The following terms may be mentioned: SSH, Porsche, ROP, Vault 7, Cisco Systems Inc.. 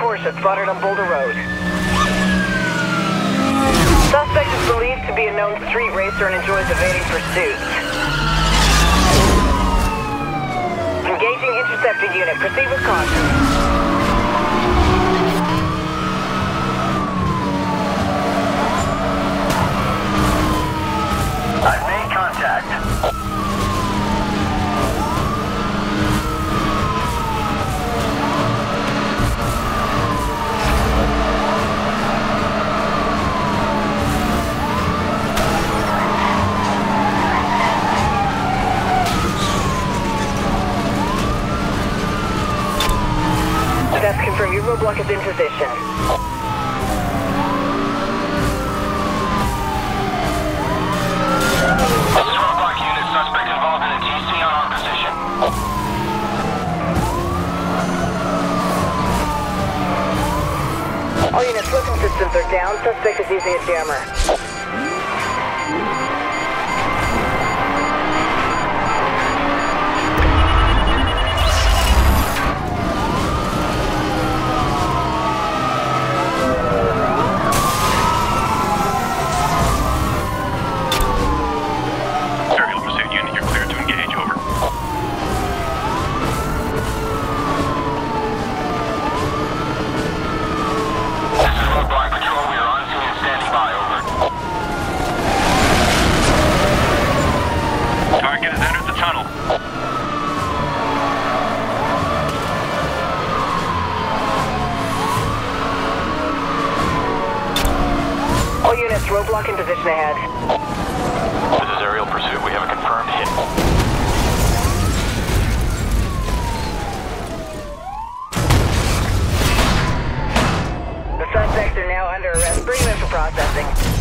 Porsche spotted on Boulder Road. Suspect is believed to be a known street racer and enjoys evading pursuits. Engaging intercepted unit. Proceed with caution. I've made contact. That's confirmed. Your roadblock is in position. All units, looking systems are down. Suspect is using a jammer. Serial pursuit unit, you're cleared to engage. Over. All units, roadblock in position ahead. This is aerial pursuit. We have a confirmed hit. The suspects are now under arrest. Bring them for processing.